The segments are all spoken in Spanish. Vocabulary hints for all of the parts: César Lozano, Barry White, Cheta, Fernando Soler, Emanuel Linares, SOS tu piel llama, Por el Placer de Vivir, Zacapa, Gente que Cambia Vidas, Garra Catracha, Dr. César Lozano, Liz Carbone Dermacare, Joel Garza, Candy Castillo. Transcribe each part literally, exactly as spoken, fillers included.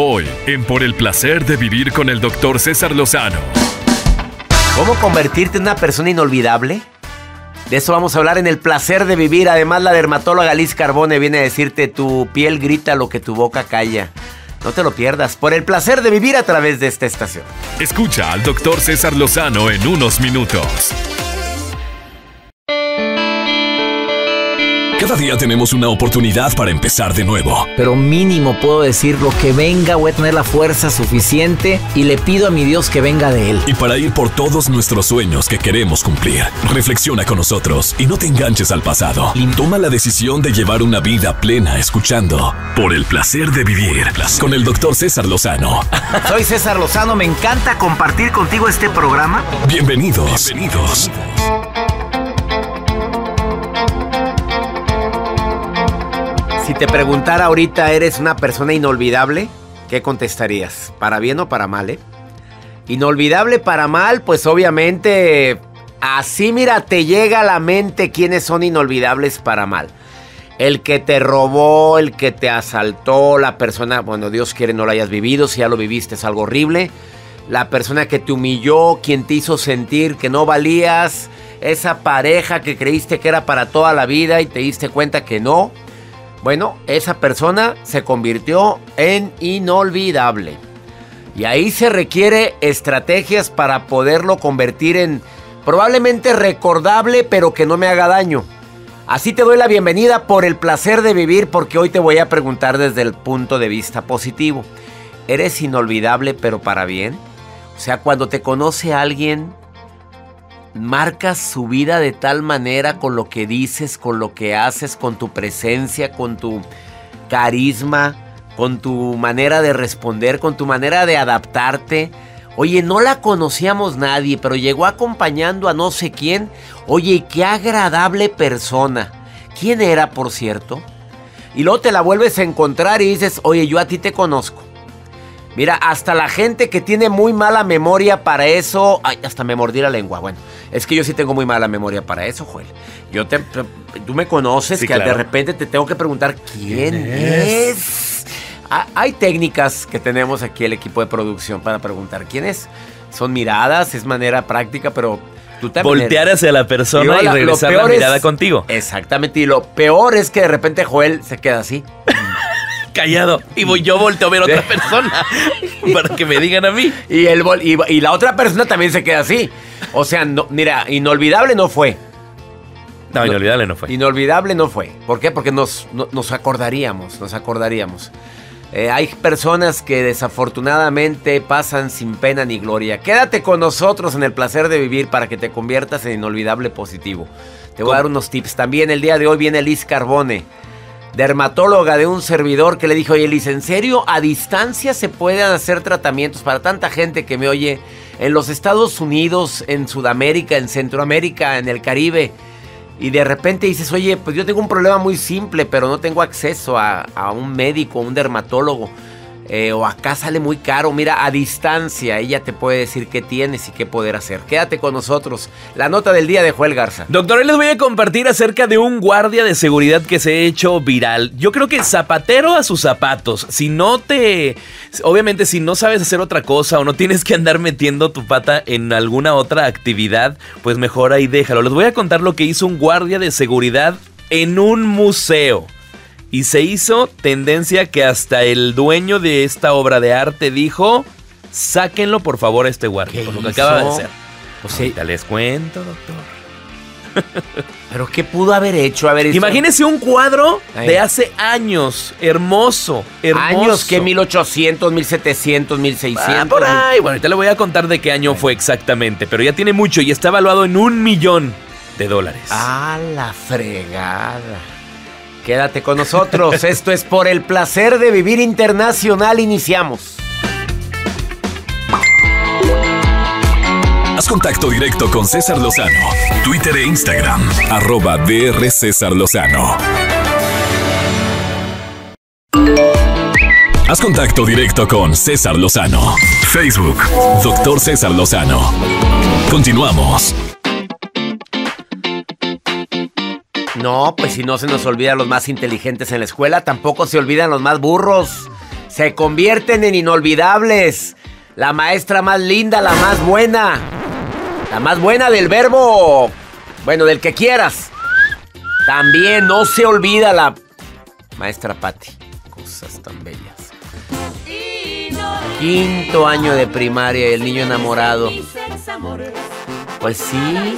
Hoy, en Por el Placer de Vivir con el doctor César Lozano. ¿Cómo convertirte en una persona inolvidable? De eso vamos a hablar en El Placer de Vivir. Además, la dermatóloga Liz Carbone viene a decirte: tu piel grita lo que tu boca calla. No te lo pierdas. Por el Placer de Vivir a través de esta estación. Escucha al doctor César Lozano en unos minutos. Cada día tenemos una oportunidad para empezar de nuevo. Pero mínimo puedo decir: lo que venga, voy a tener la fuerza suficiente y le pido a mi Dios que venga de Él. Y para ir por todos nuestros sueños que queremos cumplir, reflexiona con nosotros y no te enganches al pasado. Toma la decisión de llevar una vida plena escuchando Por el Placer de Vivir con el doctor César Lozano. Soy César Lozano, me encanta compartir contigo este programa. Bienvenidos. Bienvenidos. Si te preguntara ahorita: ¿eres una persona inolvidable? ¿Qué contestarías? ¿Para bien o para mal, eh? Inolvidable para mal, pues obviamente así, mira, te llega a la mente quiénes son inolvidables para mal. El que te robó, el que te asaltó, la persona, bueno, Dios quiere no lo hayas vivido, si ya lo viviste es algo horrible. La persona que te humilló, quien te hizo sentir que no valías, esa pareja que creíste que era para toda la vida y te diste cuenta que no. Bueno, esa persona se convirtió en inolvidable. Y ahí se requiere estrategias para poderlo convertir en probablemente recordable, pero que no me haga daño. Así te doy la bienvenida por el placer de vivir, porque hoy te voy a preguntar desde el punto de vista positivo. ¿Eres inolvidable, pero para bien? O sea, cuando te conoce alguien, marcas su vida de tal manera con lo que dices, con lo que haces, con tu presencia, con tu carisma, con tu manera de responder, con tu manera de adaptarte. Oye, no la conocíamos nadie, pero llegó acompañando a no sé quién. Oye, qué agradable persona. ¿Quién era, por cierto? Y luego te la vuelves a encontrar y dices: oye, yo a ti te conozco. Mira, hasta la gente que tiene muy mala memoria para eso... Ay, hasta me mordí la lengua. Bueno, es que yo sí tengo muy mala memoria para eso, Joel. Yo te, tú me conoces, sí, que claro. De repente te tengo que preguntar ¿quién, ¿Quién es? es? Hay técnicas que tenemos aquí el equipo de producción para preguntar ¿quién es? Son miradas, es manera práctica, pero... Tú voltear hacia la persona y, y la, regresar la mirada es, contigo. Exactamente, y lo peor es que de repente Joel se queda así... callado, y voy, yo volteo a ver a otra persona para que me digan a mí. Y, el, y, y la otra persona también se queda así. O sea, no, mira, inolvidable no fue. No, inolvidable no fue. Inolvidable no fue. ¿Por qué? Porque nos, no, nos acordaríamos, nos acordaríamos. Eh, hay personas que desafortunadamente pasan sin pena ni gloria. Quédate con nosotros en el placer de vivir para que te conviertas en inolvidable positivo. Te voy ¿Cómo? a dar unos tips. También el día de hoy viene Liz Carbone, dermatóloga de un servidor, que le dijo: oye, Liz, ¿en serio a distancia se pueden hacer tratamientos para tanta gente que me oye en los Estados Unidos, en Sudamérica, en Centroamérica, en el Caribe? Y de repente dices: oye, pues yo tengo un problema muy simple, pero no tengo acceso a, a un médico, a un dermatólogo, eh, o acá sale muy caro. Mira, a distancia ella te puede decir qué tienes y qué poder hacer. Quédate con nosotros. La nota del día de Joel Garza. Doctor, hoy les voy a compartir acerca de un guardia de seguridad que se ha hecho viral. Yo creo que zapatero a sus zapatos. Si no te... Obviamente, si no sabes hacer otra cosa o no tienes que andar metiendo tu pata en alguna otra actividad, pues mejor ahí déjalo. Les voy a contar lo que hizo un guardia de seguridad en un museo. Y se hizo tendencia que hasta el dueño de esta obra de arte dijo: sáquenlo por favor a este guardia, por lo que acaba de hacer. O sea, ahorita les cuento, doctor. ¿Pero qué pudo haber hecho? Haber Imagínese hecho... un cuadro Ahí. de hace años, hermoso, hermoso. ¿Años qué? ¿mil ochocientos, mil setecientos, mil seiscientos? Ah, por ahí. Bueno, ahorita le voy a contar de qué año Ahí. fue exactamente, pero ya tiene mucho y está evaluado en un millón de dólares. ¡Ah, la fregada! Quédate con nosotros, esto es Por el Placer de Vivir Internacional, iniciamos. Haz contacto directo con César Lozano, Twitter e Instagram, arroba D R César Lozano. Haz contacto directo con César Lozano, Facebook, Doctor César Lozano. Continuamos. No, pues si no se nos olvidan los más inteligentes en la escuela, tampoco se olvidan los más burros. se convierten en inolvidables. La maestra más linda, la más buena. La más buena del verbo. Bueno, del que quieras. También no se olvida la maestra Patti. Cosas tan bellas. Quinto año de primaria, el niño enamorado. Pues sí,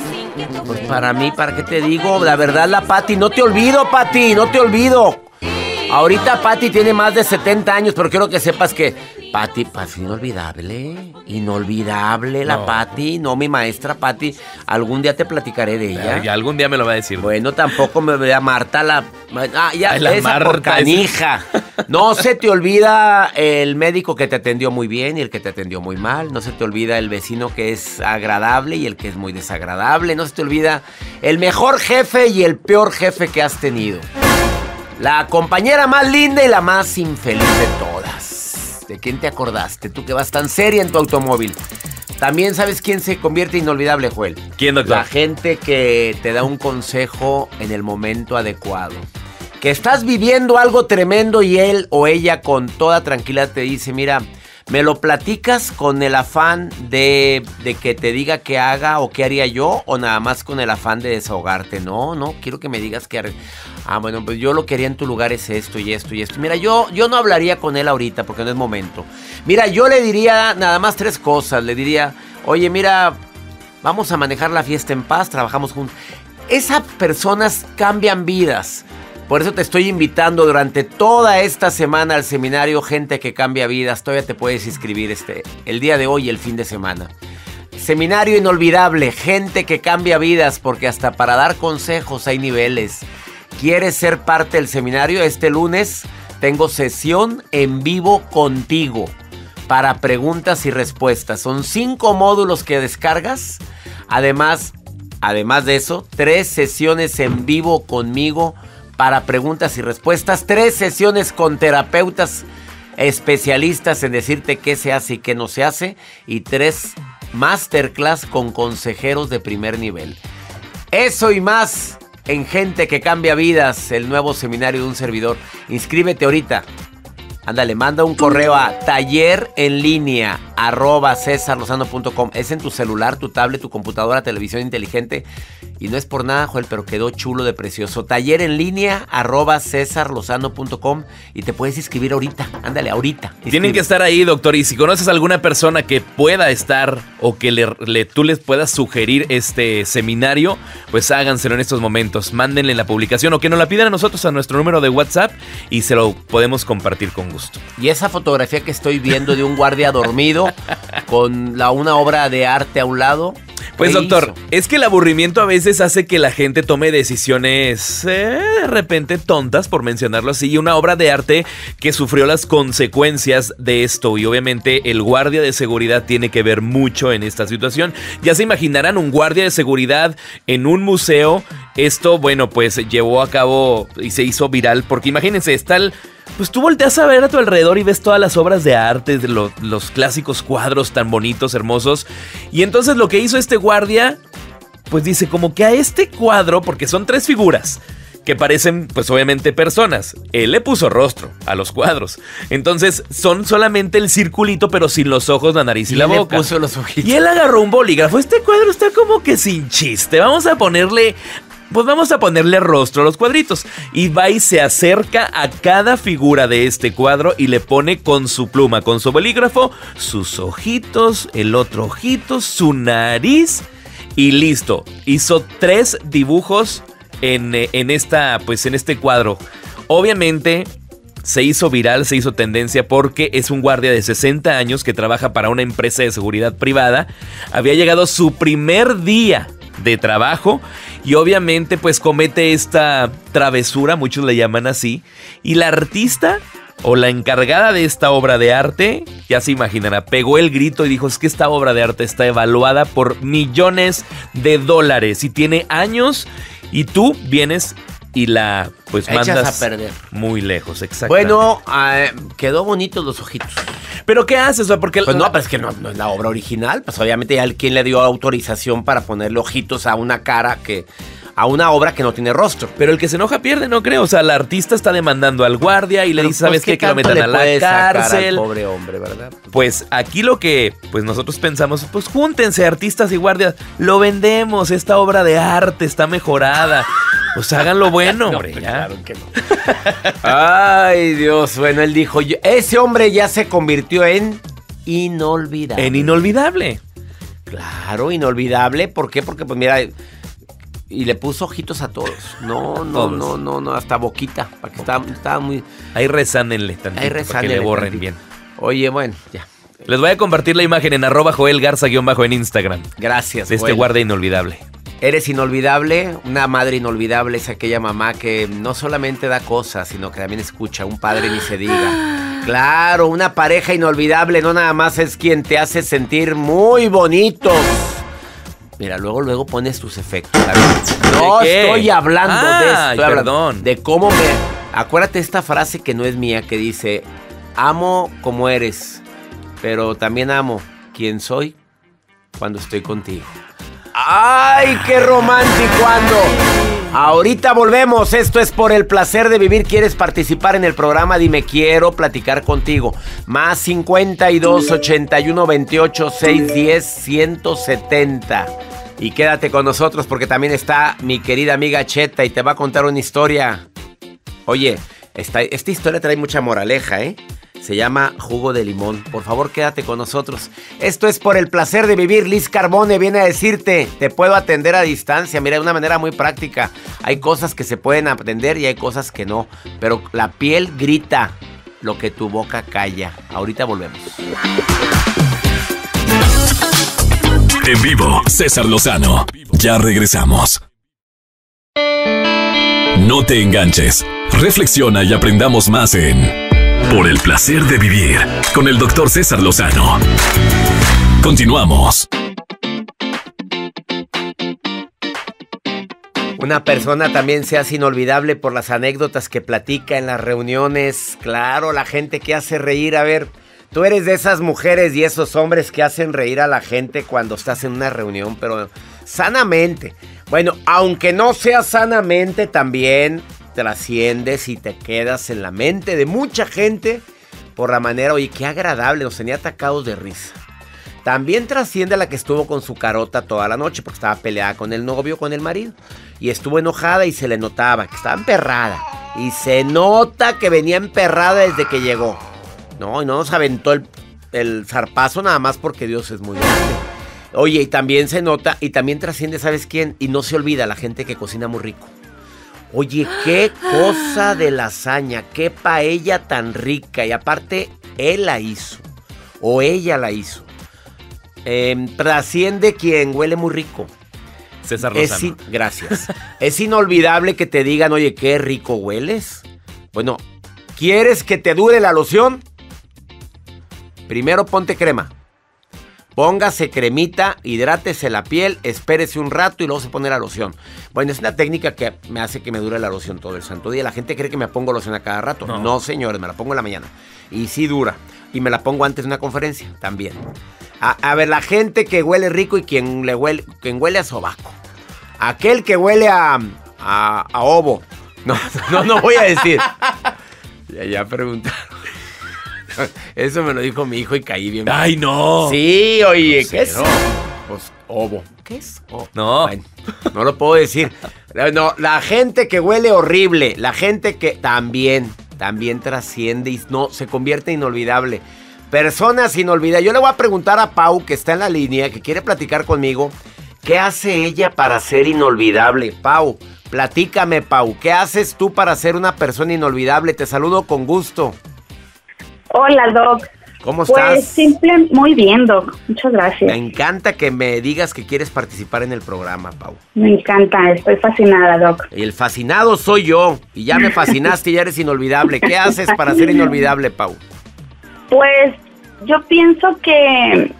pues para mí, ¿para qué te digo? La verdad, la Patti, no te olvido, Patti, no te olvido. Ahorita Patti tiene más de setenta años, pero quiero que sepas que Patti, Patti, inolvidable, inolvidable la no. Patti, no mi maestra Patti, algún día te platicaré de ella. Ya, ya algún día me lo va a decir. Bueno, tampoco me vea Marta la... Ah, ya, ay, la esa Marta por canija. Es... No se te olvida el médico que te atendió muy bien y el que te atendió muy mal. No se te olvida el vecino que es agradable y el que es muy desagradable. No se te olvida el mejor jefe y el peor jefe que has tenido. La compañera más linda y la más infeliz de todas. ¿De quién te acordaste? Tú que vas tan seria en tu automóvil. También sabes quién se convierte inolvidable, Joel. ¿Quién, doctor? La gente que te da un consejo en el momento adecuado. Que estás viviendo algo tremendo y él o ella con toda tranquilidad te dice, mira, me lo platicas con el afán de, de que te diga qué haga o qué haría yo o nada más con el afán de desahogarte. No, no, quiero que me digas qué haría. Ah, bueno, pues yo lo que haría en tu lugar es esto y esto y esto. Mira, yo, yo no hablaría con él ahorita porque no es momento. Mira, yo le diría nada más tres cosas. Le diría, oye, mira, vamos a manejar la fiesta en paz, trabajamos juntos. Esas personas cambian vidas. Por eso te estoy invitando durante toda esta semana al seminario Gente que Cambia Vidas. Todavía te puedes inscribir este, el día de hoy y el fin de semana. Seminario inolvidable, Gente que Cambia Vidas, porque hasta para dar consejos hay niveles. ¿Quieres ser parte del seminario? Este lunes tengo sesión en vivo contigo para preguntas y respuestas. Son cinco módulos que descargas. Además, además de eso, tres sesiones en vivo conmigo para preguntas y respuestas. Tres sesiones con terapeutas especialistas en decirte qué se hace y qué no se hace. Y tres masterclass con consejeros de primer nivel. Eso y más. En Gente que Cambia Vidas, el nuevo seminario de un servidor. Inscríbete ahorita. Ándale, manda un correo a taller en línea arroba cesar lozano punto com. Es en tu celular, tu tablet, tu computadora, televisión inteligente. Y no es por nada, Joel, pero quedó chulo de precioso. taller en línea arroba cesar lozano punto com y te puedes inscribir ahorita. Ándale, ahorita. Inscribe. Tienen que estar ahí, doctor. Y si conoces a alguna persona que pueda estar o que le, le, tú les puedas sugerir este seminario, pues háganselo en estos momentos. Mándenle la publicación o que nos la pidan a nosotros a nuestro número de WhatsApp y se lo podemos compartir con gusto. Y esa fotografía que estoy viendo de un guardia dormido con la, una obra de arte a un lado. Pues, doctor, hizo? es que el aburrimiento a veces hace que la gente tome decisiones eh, de repente tontas, por mencionarlo así, y una obra de arte que sufrió las consecuencias de esto. Y obviamente el guardia de seguridad tiene que ver mucho en esta situación. Ya se imaginarán un guardia de seguridad en un museo. Esto, bueno, pues llevó a cabo y se hizo viral, porque imagínense, está el... Pues tú volteas a ver a tu alrededor y ves todas las obras de arte, de los, los clásicos cuadros tan bonitos, hermosos. Y entonces lo que hizo este guardia, pues dice como que a este cuadro, porque son tres figuras que parecen, pues obviamente, personas. Él le puso rostro a los cuadros. Entonces son solamente el circulito, pero sin los ojos, la nariz y, y la boca. Le puso los ojitos. Y él agarró un bolígrafo. Este cuadro está como que sin chiste. Vamos a ponerle... Pues vamos a ponerle rostro a los cuadritos. Y va y se acerca a cada figura de este cuadro y le pone con su pluma, con su bolígrafo, sus ojitos, el otro ojito, su nariz y listo. Hizo tres dibujos en, en, esta, pues en este cuadro. Obviamente... Se hizo viral, se hizo tendencia porque es un guardia de sesenta años que trabaja para una empresa de seguridad privada. Había llegado su primer día de trabajo y obviamente pues comete esta travesura, muchos le llaman así. Y la artista o la encargada de esta obra de arte, ya se imaginará, pegó el grito y dijo, es que esta obra de arte está evaluada por millones de dólares y tiene años y tú vienes... Y la, pues, echas mandas a perder. Muy lejos, exactamente. Bueno, eh, quedó bonito los ojitos. ¿Pero qué haces? Porque pues no, la... pero es que no, no es la obra original. Pues obviamente ya alguien le dio autorización para ponerle ojitos a una cara que... a una obra que no tiene rostro. Pero el que se enoja pierde, no creo. O sea, el artista está demandando al guardia y le dice, ¿sabes qué? Que lo metan a la cárcel. Pobre hombre, ¿verdad? Pues aquí lo que pues nosotros pensamos, pues júntense artistas y guardias. Lo vendemos, esta obra de arte está mejorada. Pues hagan lo bueno, hombre. No, ya. Claro que no. Ay, Dios. Bueno, él dijo, ese hombre ya se convirtió en inolvidable. En inolvidable. Claro, inolvidable. ¿Por qué? Porque, pues mira... Y le puso ojitos a todos. No, no, todos. no, no, no, hasta boquita. Porque boquita. Estaba, estaba muy... Ahí rezánenle tantito. Ahí rezánenle para que le borren tantito. Bien. Oye, bueno, ya. Les voy a compartir la imagen en arroba Joel Garza guión bajo en Instagram. Gracias, de este guardia inolvidable. Eres inolvidable. Una madre inolvidable es aquella mamá que no solamente da cosas, sino que también escucha. Un padre ni se diga. Claro, una pareja inolvidable no nada más es quien te hace sentir muy bonito. Mira, luego, luego pones tus efectos. No estoy hablando ah, de esto. Estoy hablando de cómo me... Acuérdate esta frase que no es mía, que dice, amo como eres, pero también amo quien soy cuando estoy contigo. ¡Ay, qué romántico ando! Ahorita volvemos. Esto es Por el Placer de Vivir. ¿Quieres participar en el programa? Dime, quiero platicar contigo. Más cincuenta y dos, ochenta y uno, veintiocho, seiscientos diez, ciento setenta. Y quédate con nosotros porque también está mi querida amiga Cheta y te va a contar una historia. Oye, esta, esta historia trae mucha moraleja, ¿eh? Se llama Jugo de Limón. Por favor, quédate con nosotros. Esto es Por el Placer de Vivir. Liz Carbone viene a decirte, te puedo atender a distancia. Mira, de una manera muy práctica. Hay cosas que se pueden atender y hay cosas que no. Pero la piel grita lo que tu boca calla. Ahorita volvemos. En vivo, César Lozano. Ya regresamos. No te enganches. Reflexiona y aprendamos más en... Por el Placer de Vivir, con el doctor César Lozano. Continuamos. Una persona también se hace inolvidable por las anécdotas que platica en las reuniones. Claro, la gente que hace reír. A ver, tú eres de esas mujeres y esos hombres que hacen reír a la gente cuando estás en una reunión, pero sanamente. Bueno, aunque no sea sanamente también... trasciendes y te quedas en la mente de mucha gente por la manera, oye, qué agradable, nos tenía atacados de risa. También trasciende a la que estuvo con su carota toda la noche porque estaba peleada con el novio, con el marido, y estuvo enojada y se le notaba que estaba emperrada y se nota que venía emperrada desde que llegó. No, y no nos aventó el, el zarpazo nada más porque Dios es muy grande. Oye, y también se nota y también trasciende, ¿sabes quién? Y no se olvida la gente que cocina muy rico. Oye, qué cosa de lasaña, qué paella tan rica. Y aparte, él la hizo, o ella la hizo. Eh, trasciende quien huele muy rico. César Lozano. Gracias. Es inolvidable que te digan, oye, qué rico hueles. Bueno, ¿quieres que te dure la loción? Primero ponte crema. Póngase cremita, hidrátese la piel, espérese un rato y luego se pone la loción. Bueno, es una técnica que me hace que me dure la loción todo el santo día. La gente cree que me pongo loción a cada rato. No, no señores, me la pongo en la mañana. Y sí dura. Y me la pongo antes de una conferencia también. A, a ver, la gente que huele rico y quien, le huele, quien huele a sobaco. Aquel que huele a, a, a ovo. No, no, no voy a decir. Ya, ya preguntaron. Eso me lo dijo mi hijo y caí bien. ¡Ay, no! Sí, oye, no, ¿qué es? Pues, ovo. ¿Qué es? Oh, no. Bueno, no lo puedo decir. No, la gente que huele horrible, la gente que también, también trasciende y no, se convierte en inolvidable. Personas inolvidables. Yo le voy a preguntar a Pau, que está en la línea, que quiere platicar conmigo, ¿qué hace ella para ser inolvidable? Pau, platícame, Pau, ¿qué haces tú para ser una persona inolvidable? Te saludo con gusto. Hola, Doc. ¿Cómo estás? Pues simple, muy bien, Doc. Muchas gracias. Me encanta que me digas que quieres participar en el programa, Pau. Me encanta, estoy fascinada, Doc. El fascinado soy yo. Y ya me fascinaste y ya eres inolvidable. ¿Qué haces para ser inolvidable, Pau? Pues yo pienso que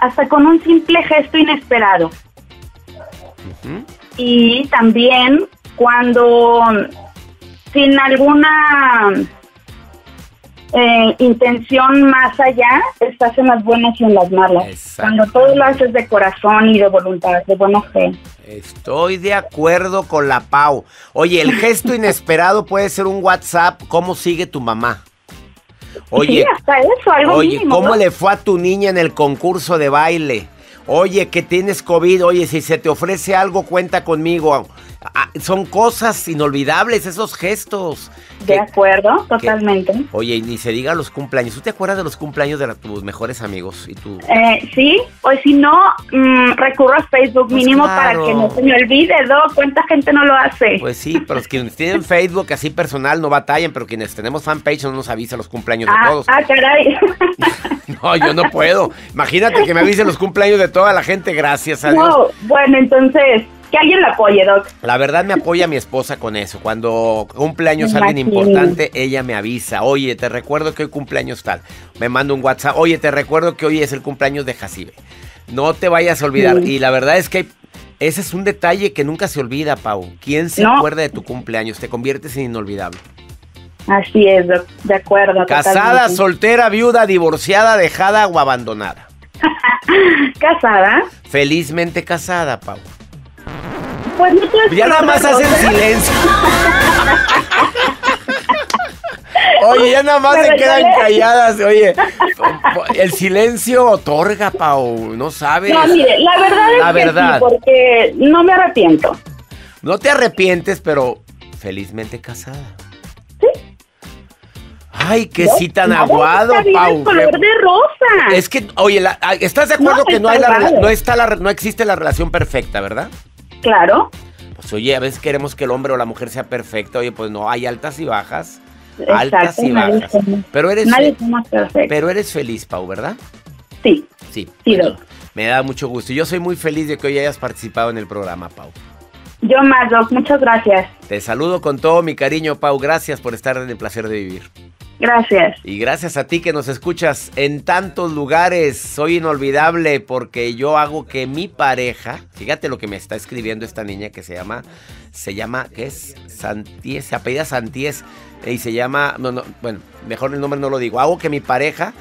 hasta con un simple gesto inesperado. Uh-huh. Y también cuando sin alguna... eh, intención más allá, estás en las buenas y en las malas. Exacto. Cuando todo lo haces de corazón y de voluntad, de buena fe. Estoy de acuerdo con la Pau. Oye, el gesto inesperado puede ser un WhatsApp. ¿Cómo sigue tu mamá? Oye, sí, hasta eso, algo oye mínimo, ¿cómo ¿no? le fue a tu niña en el concurso de baile? Oye, que tienes COVID. Oye, si se te ofrece algo, cuenta conmigo. Ah, son cosas inolvidables, esos gestos. De que, acuerdo, totalmente. Que, oye, y ni se diga los cumpleaños. ¿Tú te acuerdas de los cumpleaños de la, tus mejores amigos? y tú? Eh, sí, o si no, mmm, recurro a Facebook pues mínimo claro. para que no se me olvide, ¿no? ¿Cuánta gente no lo hace? Pues sí, pero quienes tienen Facebook así personal no batallan, pero quienes tenemos fanpage no nos avisa los cumpleaños ah, de todos. Ah, caray. No, yo no puedo. Imagínate que me avisen los cumpleaños de toda la gente, gracias a Dios. No, bueno, entonces... que alguien la apoye, Doc. La verdad me apoya mi esposa con eso. Cuando cumpleaños alguien importante, ella me avisa. Oye, te recuerdo que hoy cumpleaños tal. Me manda un WhatsApp. Oye, te recuerdo que hoy es el cumpleaños de Jacibe. No te vayas a olvidar. Sí. Y la verdad es que ese es un detalle que nunca se olvida, Pau. ¿Quién se no. acuerda de tu cumpleaños? Te conviertes en inolvidable. Así es, Doc. De acuerdo. Casada, totalmente. Soltera, viuda, divorciada, dejada o abandonada. ¿Casada? Felizmente casada, Pau. Pues no te ya nada más hacen silencio. Oye, ya nada más pero se quedan le... calladas. Oye, el silencio otorga, Pau, no sabes. No, mire, la verdad es la que verdad. Sí, porque no me arrepiento. No te arrepientes, pero felizmente casada. Sí. Ay, qué sí tan aguado, Pau. Es color de rosa. Es que, oye, la, ¿estás de acuerdo no, que no hay la, no está la, no existe la relación perfecta, ¿verdad? Claro. Pues oye, a veces queremos que el hombre o la mujer sea perfecta. Oye, pues no, hay altas y bajas. Exacto, altas y bajas. Somos, pero eres nadie somos perfectos. Pero eres feliz, Pau, ¿verdad? Sí. Sí. Sí, bueno, me da mucho gusto. Yo soy muy feliz de que hoy hayas participado en el programa, Pau. Yo más, Doc. Muchas gracias. Te saludo con todo mi cariño, Pau. Gracias por estar en el placer de vivir. Gracias. Y gracias a ti que nos escuchas en tantos lugares. Soy inolvidable porque yo hago que mi pareja, fíjate lo que me está escribiendo esta niña que se llama, se llama, ¿qué es? Santiés, se apellida Santiés y se llama, no, no, bueno, mejor el nombre no lo digo. Hago que mi pareja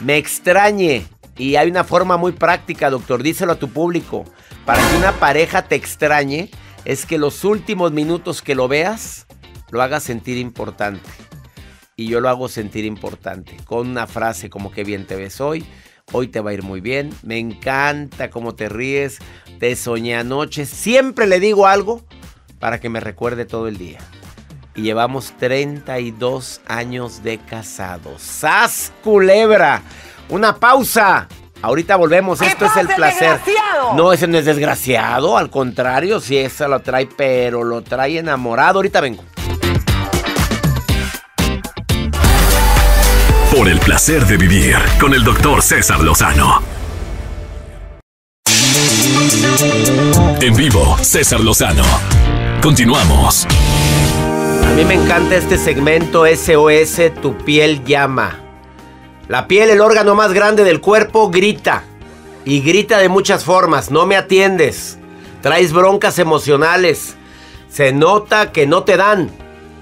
me extrañe y hay una forma muy práctica, doctor, díselo a tu público. Para que una pareja te extrañe es que los últimos minutos que lo veas lo hagas sentir importante. Y yo lo hago sentir importante, con una frase como qué bien te ves hoy, hoy te va a ir muy bien, me encanta cómo te ríes, te soñé anoche, siempre le digo algo para que me recuerde todo el día. Y llevamos treinta y dos años de casados. ¡Sas culebra! Una pausa. Ahorita volvemos, esto es el placer. No, ese no es desgraciado, al contrario, si esa lo trae, pero lo trae enamorado. Ahorita vengo. Por el placer de vivir con el doctor César Lozano. En vivo, César Lozano. Continuamos. A mí me encanta este segmento S O S, tu piel llama. La piel, el órgano más grande del cuerpo, grita. Y grita de muchas formas. No me atiendes. Traes broncas emocionales. Se nota que no te dan.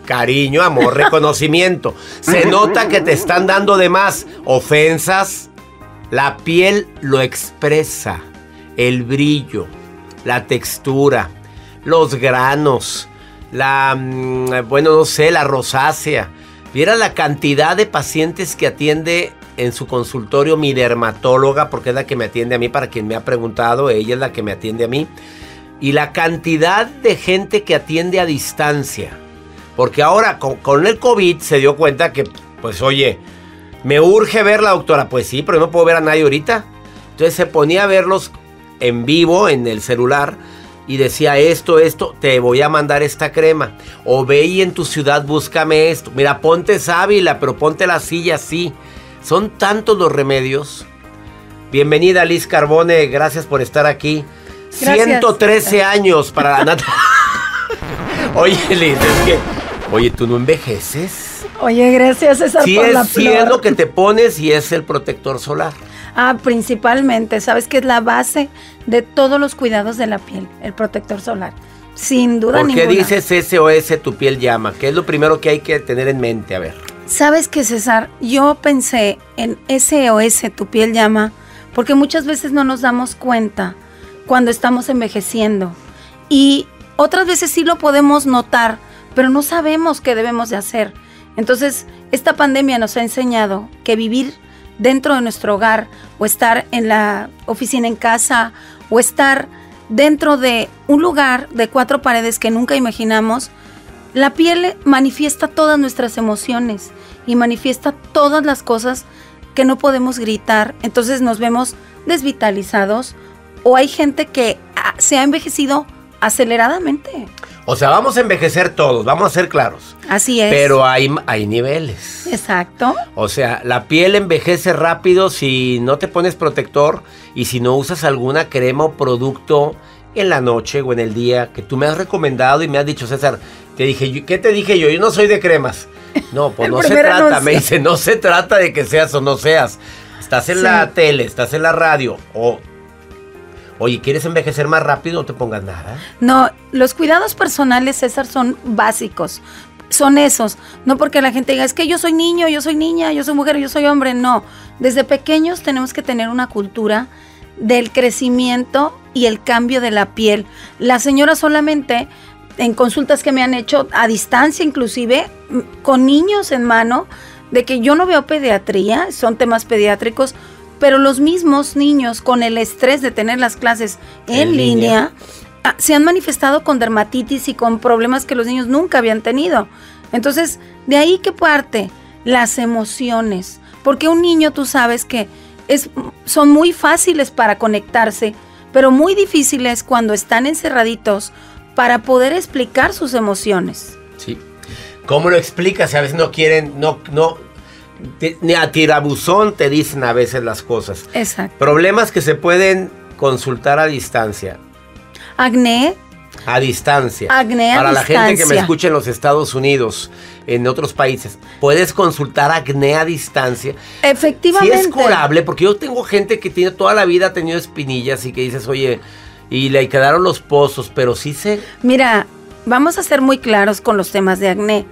Cariño, amor, reconocimiento. Se nota que te están dando de más ofensas. La piel lo expresa. El brillo, la textura, los granos, la, bueno, no sé, la rosácea. Viera la cantidad de pacientes que atiende en su consultorio mi dermatóloga, porque es la que me atiende a mí, para quien me ha preguntado, ella es la que me atiende a mí. Y la cantidad de gente que atiende a distancia. Porque ahora con, con el COVID se dio cuenta que, pues oye, me urge ver la doctora. Pues sí, pero no puedo ver a nadie ahorita. Entonces se ponía a verlos en vivo, en el celular, y decía esto, esto, te voy a mandar esta crema. O ve y en tu ciudad búscame esto. Mira, ponte sábila, pero ponte la silla así. Son tantos los remedios. Bienvenida Liz Carbone, gracias por estar aquí. Gracias. ciento trece años para la Natalia. Oye Liz, es que... Oye, ¿tú no envejeces? Oye, gracias, César, sí por es, la flor. Sí es lo que te pones y es el protector solar. Ah, principalmente, ¿sabes qué es la base de todos los cuidados de la piel? El protector solar, sin duda ¿Por ninguna. ¿Por qué dices S O S, tu piel llama? ¿Qué es lo primero que hay que tener en mente? A ver. Sabes que, César, yo pensé en S O S, tu piel llama, porque muchas veces no nos damos cuenta cuando estamos envejeciendo y otras veces sí lo podemos notar, pero no sabemos qué debemos de hacer. Entonces, esta pandemia nos ha enseñado que vivir dentro de nuestro hogar o estar en la oficina en casa o estar dentro de un lugar de cuatro paredes que nunca imaginamos, la piel manifiesta todas nuestras emociones y manifiesta todas las cosas que no podemos gritar. Entonces nos vemos desvitalizados o hay gente que se ha envejecido aceleradamente. O sea, vamos a envejecer todos, vamos a ser claros. Así es. Pero hay, hay niveles. Exacto. O sea, la piel envejece rápido si no te pones protector y si no usas alguna crema o producto en la noche o en el día que tú me has recomendado y me has dicho, César, te dije, ¿qué te dije yo? Yo no soy de cremas. No, pues no se trata, anuncio. Me dice, no se trata de que seas o no seas. Estás en sí. la tele, estás en la radio o... Oye, ¿quieres envejecer más rápido? No te pongas nada. No, los cuidados personales, César, son básicos. Son esos. No porque la gente diga, es que yo soy niño, yo soy niña, yo soy mujer, yo soy hombre. No. Desde pequeños tenemos que tener una cultura del crecimiento y el cambio de la piel. Las señoras solamente, en consultas que me han hecho, a distancia inclusive, con niños en mano, de que yo no veo pediatría, son temas pediátricos, pero los mismos niños con el estrés de tener las clases en, en línea, línea se han manifestado con dermatitis y con problemas que los niños nunca habían tenido. Entonces, de ahí que parte las emociones, porque un niño tú sabes que es, son muy fáciles para conectarse, pero muy difíciles cuando están encerraditos para poder explicar sus emociones. Sí. ¿Cómo lo explicas? A veces no quieren, no... no Te, ni a tirabuzón te dicen a veces las cosas. Exacto. Problemas que se pueden consultar a distancia. Acné. A distancia. Acné a distancia. Para la gente que me escucha en los Estados Unidos, en otros países, puedes consultar acné a distancia. Efectivamente. Sí es curable, porque yo tengo gente que tiene toda la vida ha tenido espinillas y que dices, oye, y le quedaron los pozos, pero sí se... Mira, vamos a ser muy claros con los temas de acné.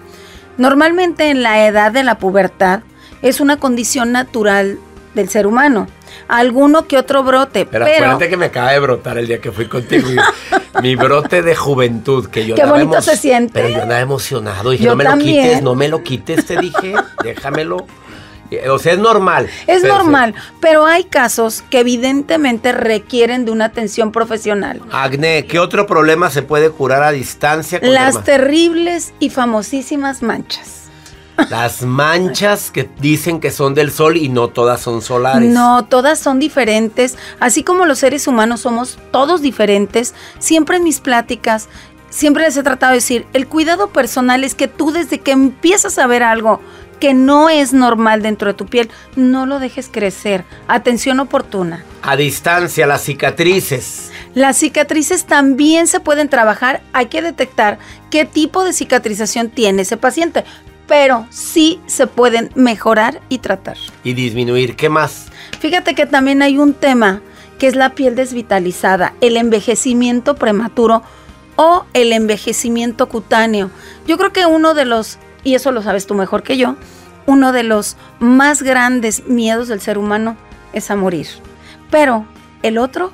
Normalmente en la edad de la pubertad, es una condición natural del ser humano. Alguno que otro brote, pero... pero... acuérdate que me acaba de brotar el día que fui contigo. Mi brote de juventud, que yo... Qué bonito se siente. Pero yo andaba emocionado. Dije, yo no me también. lo quites, no me lo quites, te dije. Déjamelo. O sea, es normal. Es pero, normal, pero hay casos que evidentemente requieren de una atención profesional. Acné, ¿qué otro problema se puede curar a distancia? Con Las derma? terribles y famosísimas manchas. Las manchas que dicen que son del sol y no todas son solares. No, todas son diferentes. Así como los seres humanos somos todos diferentes, siempre en mis pláticas, siempre les he tratado de decir, el cuidado personal es que tú desde que empiezas a ver algo que no es normal dentro de tu piel, no lo dejes crecer. Atención oportuna. A distancia, las cicatrices. Las cicatrices también se pueden trabajar. Hay que detectar qué tipo de cicatrización tiene ese paciente, pero sí se pueden mejorar y tratar. Y disminuir, ¿qué más? Fíjate que también hay un tema que es la piel desvitalizada, el envejecimiento prematuro o el envejecimiento cutáneo. Yo creo que uno de los, y eso lo sabes tú mejor que yo, uno de los más grandes miedos del ser humano es a morir, pero el otro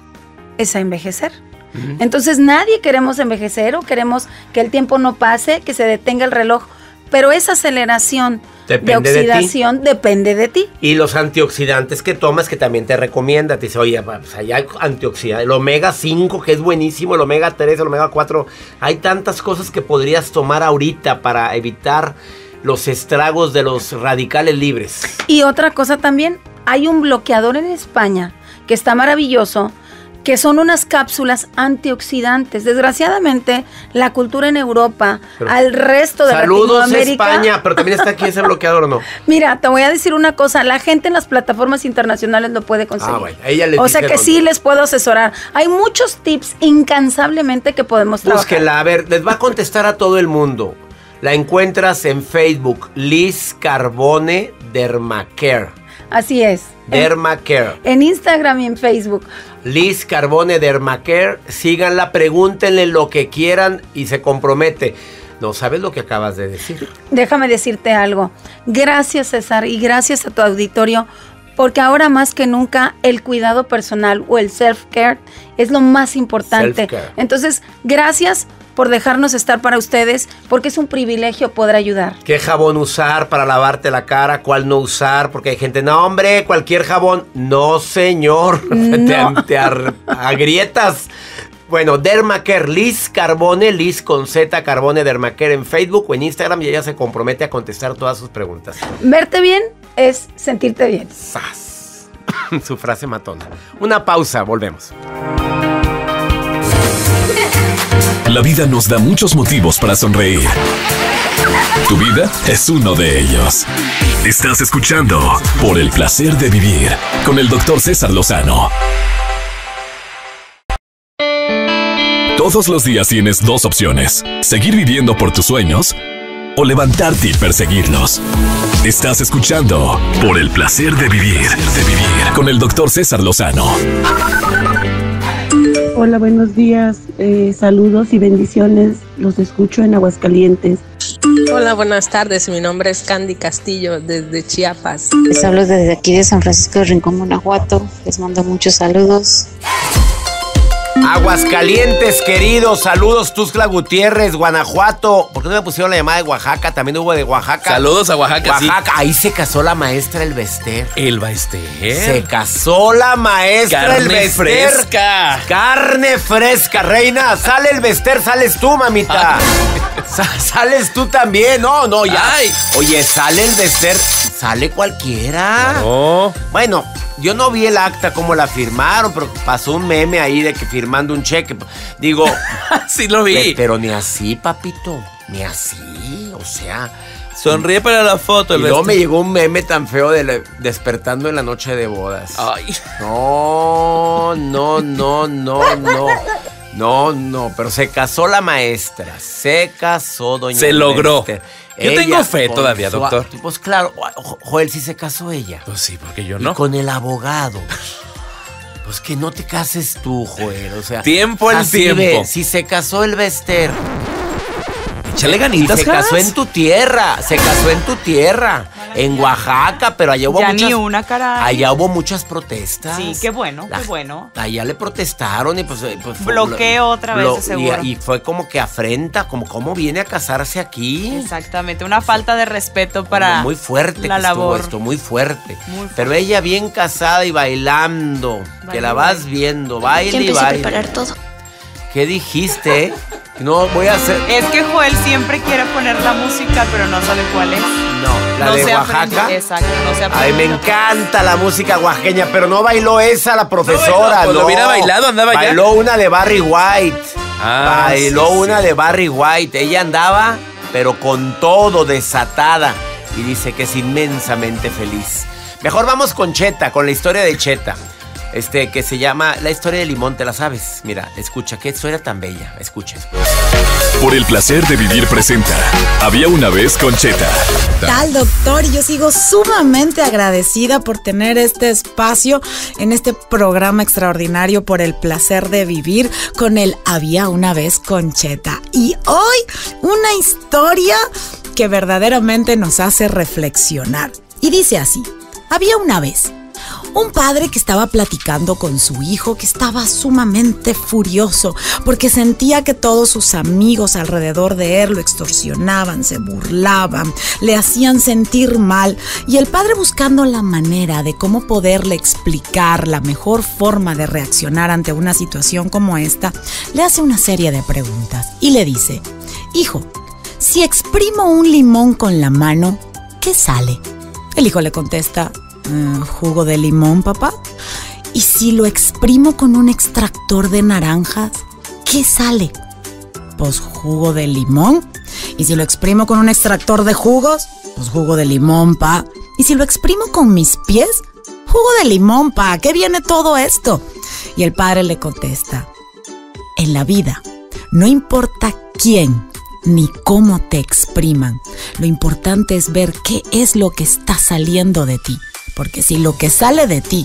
es a envejecer. Uh-huh. Entonces nadie queremos envejecer o queremos que el tiempo no pase, que se detenga el reloj, pero esa aceleración depende de oxidación de ti. depende de ti. Y los antioxidantes que tomas, que también te recomienda, te dice, oye, pues allá hay antioxidantes, el omega cinco, que es buenísimo, el omega tres, el omega cuatro, hay tantas cosas que podrías tomar ahorita para evitar los estragos de los radicales libres. Y otra cosa también, hay un bloqueador en España que está maravilloso, que son unas cápsulas antioxidantes. Desgraciadamente, la cultura en Europa, pero al resto de Latinoamérica... Saludos España, pero también está aquí ese bloqueador, ¿o no? Mira, te voy a decir una cosa. La gente en las plataformas internacionales lo puede conseguir. Ah, bueno. Ella les o sea que dónde. sí les puedo asesorar. Hay muchos tips incansablemente que podemos trabajar. Búsquenla, a ver, les va a contestar a todo el mundo. La encuentras en Facebook, Liz Carbone Dermacare. Así es. Dermacare. En, en Instagram y en Facebook. Liz Carbone Dermacare. Síganla, pregúntenle lo que quieran y se compromete. No sabes lo que acabas de decir. Déjame decirte algo. Gracias, César, y gracias a tu auditorio, porque ahora más que nunca el cuidado personal o el self-care es lo más importante. Self-care. Entonces, gracias por dejarnos estar para ustedes, porque es un privilegio poder ayudar. ¿Qué jabón usar para lavarte la cara? ¿Cuál no usar? Porque hay gente, no, hombre, cualquier jabón. No, señor. No. Te, te agrietas. Bueno, Dermacare, Liz Carbone, Liz con Z, Carbone Dermacare en Facebook o en Instagram, y ella se compromete a contestar todas sus preguntas. Verte bien es sentirte bien. ¡Sas! Su frase matona. Una pausa, volvemos. La vida nos da muchos motivos para sonreír. Tu vida es uno de ellos. Estás escuchando Por el Placer de Vivir con el doctor César Lozano. Todos los días tienes dos opciones: seguir viviendo por tus sueños o levantarte y perseguirlos. Estás escuchando Por el Placer de Vivir, de vivir con el doctor César Lozano. Hola, buenos días, eh, saludos y bendiciones. Los escucho en Aguascalientes. Hola, buenas tardes. Mi nombre es Candy Castillo, desde Chiapas. Les hablo desde aquí de San Francisco de Rincón, Guanajuato. Les mando muchos saludos. Aguascalientes, queridos, saludos, Tuxtla Gutiérrez, Guanajuato. ¿Por qué no me pusieron la llamada de Oaxaca? También hubo de Oaxaca. Saludos a Oaxaca, Oaxaca. Sí. Ahí se casó la maestra El Bester. El Bester. Se casó la maestra Carne El Bester. Carne fresca. Carne fresca, reina. Sale El Bester, sales tú, mamita. Sa- sales tú también. No, no, ya. Ay. Oye, sale El Bester, sale cualquiera. No. Bueno, yo no vi el acta, cómo la firmaron, pero pasó un meme ahí de que firmando un cheque. Digo, sí lo vi. Pe- pero ni así, papito, ni así, o sea. Sonríe para la foto. Y luego me llegó un meme tan feo de la, despertando en la noche de bodas. Ay. No, no, no, no, no. No, no, pero se casó la maestra, se casó doña Se logró. Maestra. Yo ella tengo fe todavía, doctor. A, pues claro, Joel, sí se casó ella. Pues sí, porque yo no. Y con el abogado. Pues que no te cases tú, Joel, o sea. Tiempo el tiempo. Ve, si se casó El Bester. Échale ganitas, se ¿sabes? Casó en tu tierra, se casó en tu tierra, en Oaxaca, pero allá hubo ya muchas... ni una, caray. Allá hubo muchas protestas. Sí, qué bueno, la, qué bueno. Allá le protestaron y pues... pues bloqueo lo, otra vez, lo, seguro. Y, y fue como que afrenta, como cómo viene a casarse aquí. Exactamente, una falta de respeto para como muy fuerte la labor. Esto, muy fuerte. Muy fuerte. Pero ella bien casada y bailando, baila, que la vas viendo, baila y baila. Empecé a preparar todo. ¿Qué dijiste? No, voy a hacer... Es que Joel siempre quiere poner la música, pero no sabe cuál es. No, la no de Oaxaca. Aprendió. Exacto, no se aprendió. Ay, me encanta la música oaxaqueña, pero no bailó esa la profesora. No, no, no. Hubiera bailado, andaba ya. Bailó una de Barry White. Ah, bailó sí, una sí. de Barry White. Ella andaba, pero con todo, desatada. Y dice que es inmensamente feliz. Mejor vamos con Cheta, con la historia de Cheta. Este, que se llama La historia de Limón, ¿te la sabes? Mira, escucha, qué historia tan bella. Escuchen. Por el Placer de Vivir presenta Había una vez con Cheta. Tal, doctor, yo sigo sumamente agradecida por tener este espacio en este programa extraordinario Por el Placer de Vivir con el Había una vez con Cheta. Y hoy, una historia que verdaderamente nos hace reflexionar. Y dice así: había una vez un padre que estaba platicando con su hijo, que estaba sumamente furioso porque sentía que todos sus amigos alrededor de él lo extorsionaban, se burlaban, le hacían sentir mal. Y el padre, buscando la manera de cómo poderle explicar la mejor forma de reaccionar ante una situación como esta, le hace una serie de preguntas y le dice: hijo, si exprimo un limón con la mano, ¿qué sale? El hijo le contesta: Uh, jugo de limón, papá. ¿Y si lo exprimo con un extractor de naranjas, qué sale? Pues jugo de limón. ¿Y si lo exprimo con un extractor de jugos? Pues jugo de limón, pa. ¿Y si lo exprimo con mis pies? Jugo de limón, pa. ¿Qué viene todo esto? Y el padre le contesta: en la vida no importa quién ni cómo te expriman. Lo importante es ver qué es lo que está saliendo de ti. Porque si lo que sale de ti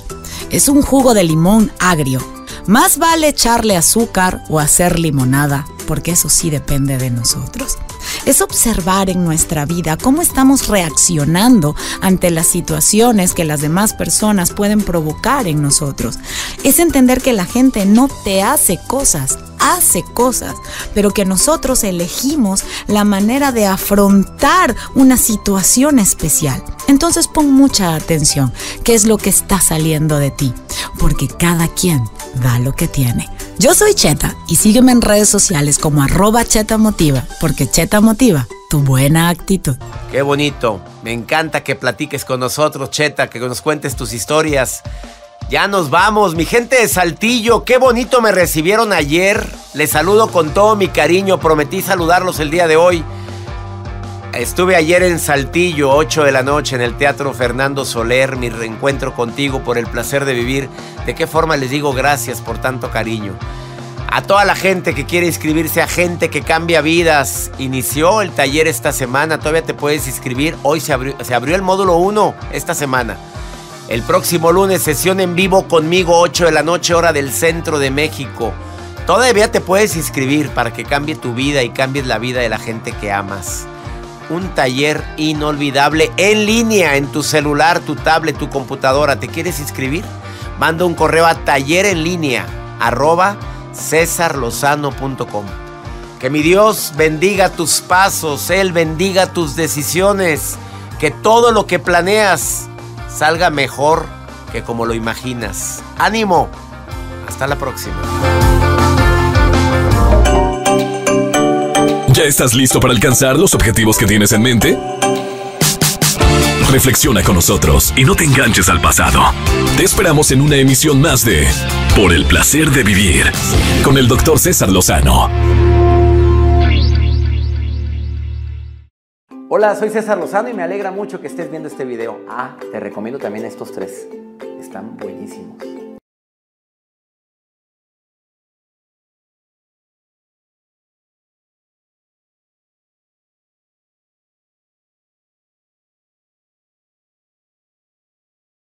es un jugo de limón agrio, más vale echarle azúcar o hacer limonada, porque eso sí depende de nosotros. es observar en nuestra vida cómo estamos reaccionando ante las situaciones que las demás personas pueden provocar en nosotros. Es entender que la gente no te hace cosas, hace cosas, pero que nosotros elegimos la manera de afrontar una situación especial. Entonces pon mucha atención, qué es lo que está saliendo de ti, porque cada quien da lo que tiene. Yo soy Cheta y sígueme en redes sociales como arroba Cheta Motiva, porque Cheta motiva tu buena actitud. Qué bonito, me encanta que platiques con nosotros, Cheta, que nos cuentes tus historias. Ya nos vamos, mi gente de Saltillo, qué bonito me recibieron ayer. Les saludo con todo mi cariño, prometí saludarlos el día de hoy. Estuve ayer en Saltillo, ocho de la noche, en el Teatro Fernando Soler, mi reencuentro contigo por el placer de vivir. ¿De qué forma les digo gracias por tanto cariño? A toda la gente que quiere inscribirse a Gente que Cambia Vidas, inició el taller esta semana, todavía te puedes inscribir. Hoy se abrió, se abrió el módulo uno esta semana. El próximo lunes, sesión en vivo conmigo, ocho de la noche, hora del centro de México. Todavía te puedes inscribir para que cambie tu vida y cambies la vida de la gente que amas. Un taller inolvidable en línea, en tu celular, tu tablet, tu computadora. ¿Te quieres inscribir? Manda un correo a taller en línea arroba cesar lozano punto com. Que mi Dios bendiga tus pasos, Él bendiga tus decisiones. Que todo lo que planeas salga mejor que como lo imaginas. ¡Ánimo! Hasta la próxima. ¿Ya estás listo para alcanzar los objetivos que tienes en mente? Reflexiona con nosotros y no te enganches al pasado. Te esperamos en una emisión más de Por el Placer de Vivir con el doctor César Lozano. Hola, soy César Lozano y me alegra mucho que estés viendo este video. Ah, te recomiendo también estos tres. Están buenísimos.